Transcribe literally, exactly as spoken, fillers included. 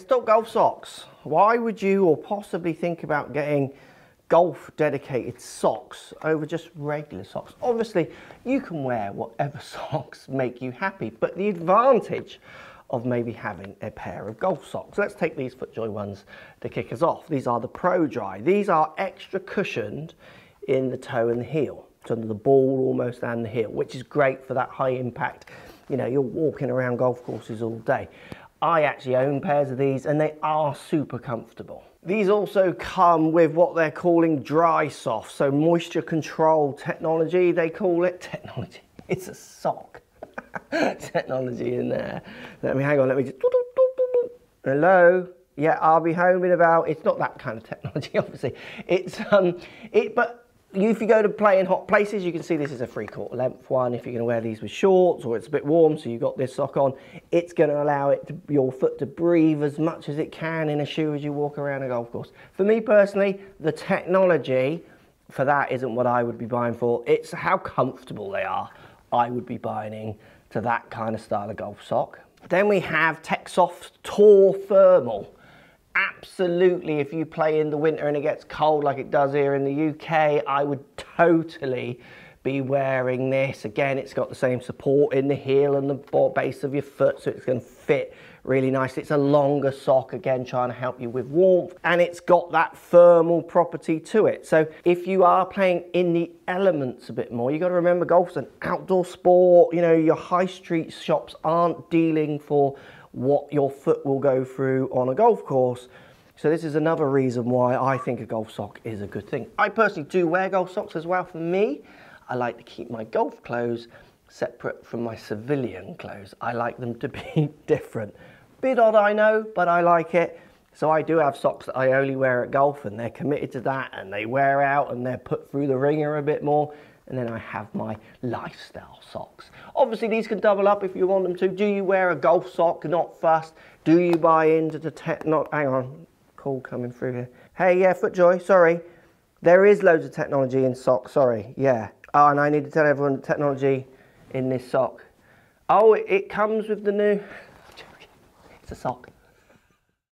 It's not golf socks. Why would you or possibly think about getting golf dedicated socks over just regular socks? Obviously, you can wear whatever socks make you happy, but the advantage of maybe having a pair of golf socks. Let's take these FootJoy ones to kick us off. These are the Pro-Dry. These are extra cushioned in the toe and the heel, so under the ball almost and the heel, which is great for that high impact. You know, you're walking around golf courses all day. I actually own pairs of these and they are super comfortable. These also come with what they're calling dry soft, so moisture control technology, they call it. Technology, it's a sock. Technology in there. Let me hang on, let me just. Hello? Yeah, I'll be home in about. It's not that kind of technology, obviously. It's, um, it, but. If you go to play in hot places, you can see this is a three quarter length one. If you're going to wear these with shorts or it's a bit warm, so you've got this sock on, it's going to allow it to, your foot to breathe as much as it can in a shoe as you walk around a golf course. For me personally, the technology for that isn't what I would be buying for. It's how comfortable they are. I would be buying in to that kind of style of golf sock. Then we have Techsoft Tour Thermal. Absolutely, if you play in the winter and it gets cold like it does here in the U K, I would totally be wearing this. Again, it's got the same support in the heel and the base of your foot, so it's going to fit really nicely. It's a longer sock, again, trying to help you with warmth, and it's got that thermal property to it. So if you are playing in the elements a bit more, you've got to remember golf's an outdoor sport. You know, your high street shops aren't dealing for what your foot will go through on a golf course. So this is another reason why I think a golf sock is a good thing. I personally do wear golf socks as well. For me, I like to keep my golf clothes separate from my civilian clothes. I like them to be different. Bit odd, I know, but I like it. So I do have socks that I only wear at golf, and they're committed to that, and they wear out and they're put through the ringer a bit more. And then I have my lifestyle socks. Obviously, these can double up if you want them to. Do you wear a golf sock? Not fussed. Do you buy into the technology? Hang on, call coming through here. Hey, yeah, FootJoy, sorry. There is loads of technology in socks, sorry, yeah. Oh, and I need to tell everyone the technology in this sock. Oh, it, it comes with the new, it's a sock.